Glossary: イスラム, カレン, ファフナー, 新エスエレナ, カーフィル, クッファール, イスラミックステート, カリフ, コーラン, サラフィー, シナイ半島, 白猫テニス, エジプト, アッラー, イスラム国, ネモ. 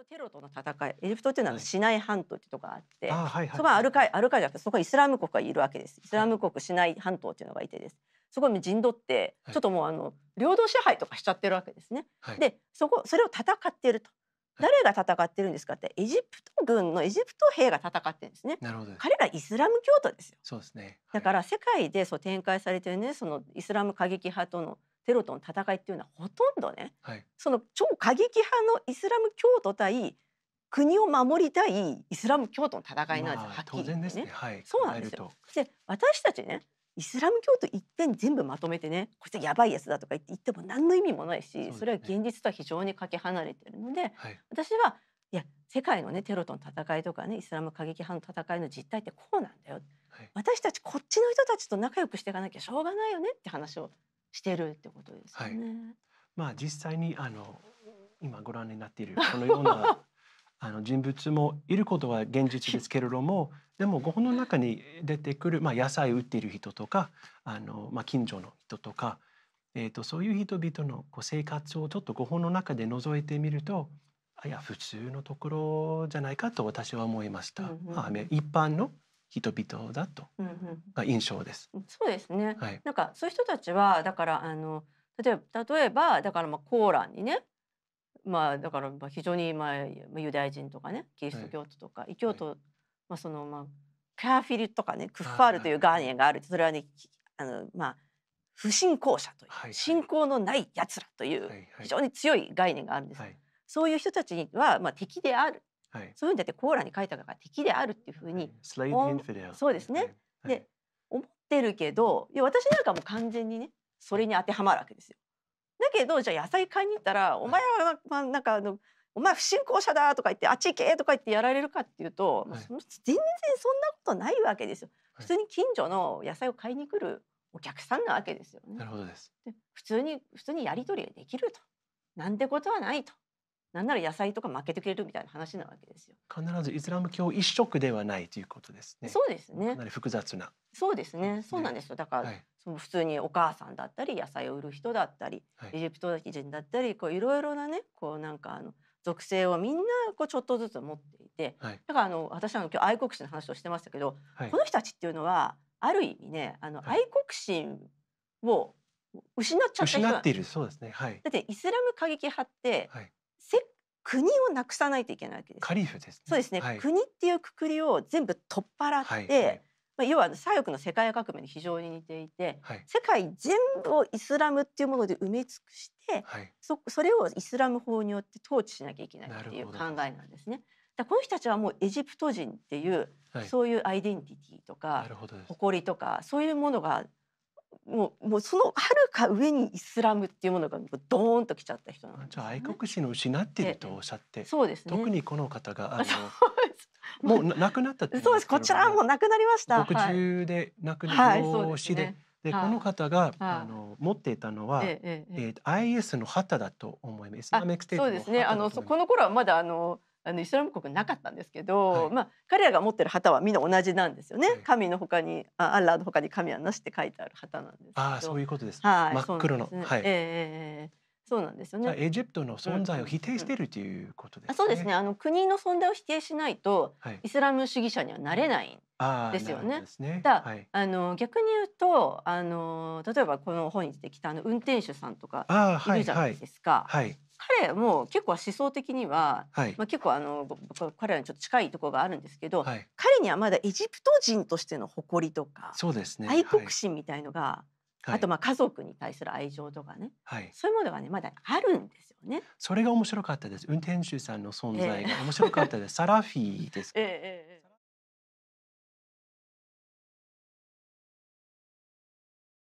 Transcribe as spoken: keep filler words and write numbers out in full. プトテロとの戦い、エジプトっていうのはシナイ半島っていうとこがあって、はい、そこはアルカイアルカイじゃなくて、そこはイスラム国がいるわけです。イスラム国シナイ半島っていうのがいてです。そこに陣取って、ちょっともうあの領土支配とかしちゃってるわけですね。はい、で、そこそれを戦ってると。誰が戦ってるんですかって、エジプト軍のエジプト兵が戦ってるんですね。なるほど。彼らイスラム教徒ですよ。そうですね。はい、だから世界でそう展開されてるね、そのイスラム過激派とのテロとの戦いっていうのはほとんどね、はい、その超過激派のイスラム教徒対国を守りたいイスラム教徒の戦いなんですよ。はっきり言ってね。そうなんですよ。で、私たちね、イスラム教徒一遍全部まとめてね、こいつやばいやつだとか言って、言っても何の意味もないし、そ,、ね、それは現実とは非常にかけ離れているので、はい、私はいや世界のねテロとの戦いとかね、イスラム過激派の戦いの実態ってこうなんだよ。はい、私たちこっちの人たちと仲良くしていかなきゃしょうがないよねって話をしてるってことですね。はい、まあ実際にあの今ご覧になっているこのようなあの人物もいることは現実ですけれども、でもご本の中に出てくる、まあ、野菜を売っている人とか、あの、まあ、近所の人とか、えーと、そういう人々のこう生活をちょっとご本の中で覗いてみると、あ、いや普通のところじゃないかと私は思いました。一般の人々だとが印象です。うんうん、そうですね。はい、なんかそういう人たちはだからあの例えば例えばだからまあコーランにね、まあだからまあ非常にまあユダヤ人とかね、キリスト教徒とか異教徒、はい、まあそのまあカーフィルとかね、クッファールという概念がある。それはねあのまあ不信仰者という、はい、信仰のないやつらという非常に強い概念があるんです。はい、そういう人たちはまあ敵である。はい、そういうんだってコーラに書いたから敵であるっていうふうに、そうですね。はい、で思ってるけど、いや私なんかもう完全にねそれに当てはまるわけですよ。だけどじゃあ野菜買いに行ったら、お前はまあなんかあのお前不信仰者だとか言ってあっち行けとか言ってやられるかっていうと、はい、全然そんなことないわけですよ。普通に近所の野菜を買いに来るお客さんなわけですよね。なるほどです。で普通に普通にやり取りができると、なんてことはないと。なんなら野菜とか負けてくれるみたいな話なわけですよ。必ずイスラム教一色ではないということですね。そうですね。かなり複雑な。そうですね。そうなんですよ。だから、はい、その普通にお母さんだったり、野菜を売る人だったり、はい、エジプト人だったり、こういろいろなね、こうなんかあの属性をみんなこうちょっとずつ持っていて、はい、だからあの私は今日愛国心の話をしてましたけど、はい、この人たちっていうのはある意味ね、あの、はい、愛国心を失っちゃった人なんです。失っている。そうですね。はい。だってイスラム過激派って。はい、国をなくさないといけないわけです。カリフですね。そうですね。はい、国っていうくくりを全部取っ払って、はいはい、まあ要は左翼の世界革命に非常に似ていて、はい、世界全部をイスラムっていうもので埋め尽くして、はい、そ, それをイスラム法によって統治しなきゃいけないっていう考えなんですね。だこの人たちはもうエジプト人っていう、はい、そういうアイデンティティとか誇りとかそういうものがもうもうそのはるか上にイスラムっていうものがドーンときちゃった人なんですね。愛国心を失っているとおっしゃって、そうですね。特にこの方があのもうなくなったっていう。そうです。こちらもなくなりました。ろくじゅうで亡くなりまして、でこの方があの持っていたのは アイエス の旗だと思います。イスラミックステートの旗だと思います。そうですね。あのこの頃はまだあの。あのイスラム国なかったんですけど、はい、まあ彼らが持ってる旗はみんな同じなんですよね。はい、神の他にあアッラーの他に神はなしって書いてある旗なんですけど。ああ、そういうことです。はい、真っ黒の。はい、えー、そうなんですよね。エジプトの存在を否定しているということですね。うんうん、あ、そうですね。あの国の存在を否定しないと、はい、イスラム主義者にはなれないんですよね。だ、はい、あの逆に言うとあの例えばこの本に出てきたあの運転手さんとかいるじゃないですか。はい。はいはい、彼も結構思想的には、はい、まあ結構あの彼らにちょっと近いところがあるんですけど、はい、彼にはまだエジプト人としての誇りとか、そうですね、愛国心みたいのが、はい、あとまあ家族に対する愛情とかね、はい、そういうものがねまだあるんですよね。それが面白かったです。運転手さんの存在が面白かったです。えー、サラフィーですか。えーえー